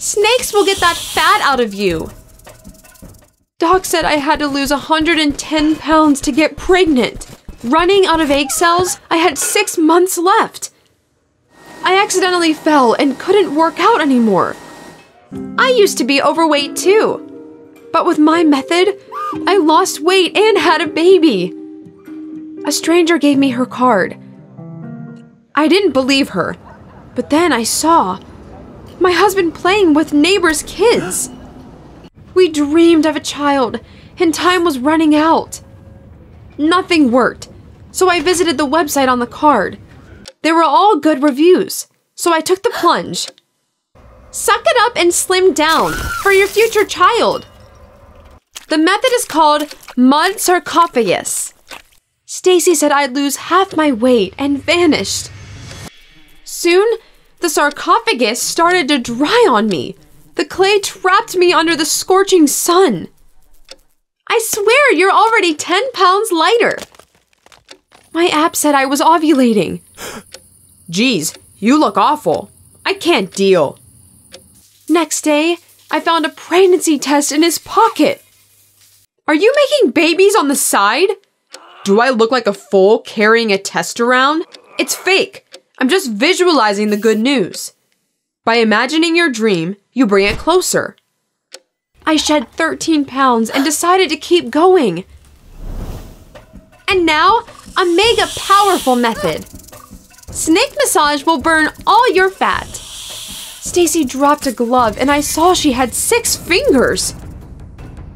Snakes will get that fat out of you. Doc said I had to lose 110 pounds to get pregnant. Running out of egg cells, I had 6 months left. I accidentally fell and couldn't work out anymore. I used to be overweight too. But with my method, I lost weight and had a baby. A stranger gave me her card. I didn't believe her, but then I saw my husband playing with neighbors' kids. We dreamed of a child, and time was running out. Nothing worked, so I visited the website on the card. They were all good reviews, so I took the plunge. Suck it up and slim down for your future child. The method is called mud sarcophagus. Stacy said I'd lose half my weight and vanished. Soon, the sarcophagus started to dry on me. The clay trapped me under the scorching sun. I swear you're already 10 pounds lighter. My app said I was ovulating. Geez, you look awful. I can't deal. Next day, I found a pregnancy test in his pocket. Are you making babies on the side? Do I look like a fool carrying a test around? It's fake. I'm just visualizing the good news. By imagining your dream, you bring it closer. I shed 13 pounds and decided to keep going. And now, a mega powerful method. Snake massage will burn all your fat. Stacy dropped a glove and I saw she had 6 fingers.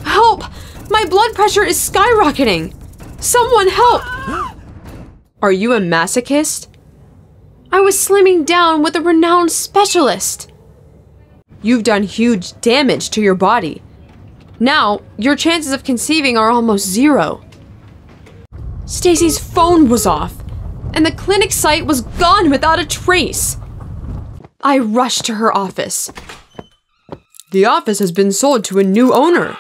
Help! My blood pressure is skyrocketing! Someone help! Are you a masochist? I was slimming down with a renowned specialist. You've done huge damage to your body. Now, your chances of conceiving are almost zero. Stacy's phone was off, and the clinic site was gone without a trace. I rushed to her office. The office has been sold to a new owner.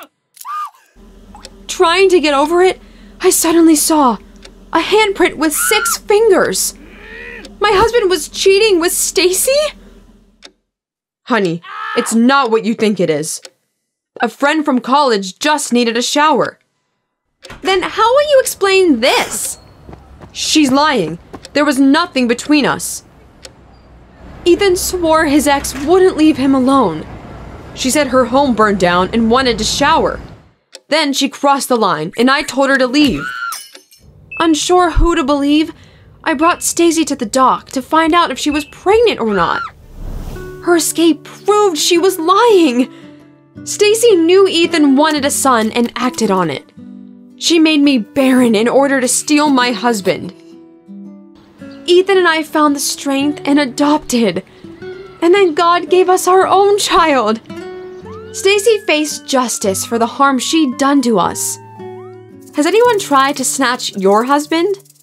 Trying to get over it, I suddenly saw a handprint with 6 fingers. My husband was cheating with Stacy? Honey, it's not what you think it is. A friend from college just needed a shower. Then how will you explain this? She's lying. There was nothing between us. Ethan swore his ex wouldn't leave him alone. She said her home burned down and wanted to shower. Then she crossed the line, and I told her to leave. Unsure who to believe, I brought Stacy to the doc to find out if she was pregnant or not. Her escape proved she was lying. Stacy knew Ethan wanted a son and acted on it. She made me barren in order to steal my husband. Ethan and I found the strength and adopted. And then God gave us our own child. Stacy faced justice for the harm she'd done to us. Has anyone tried to snatch your husband?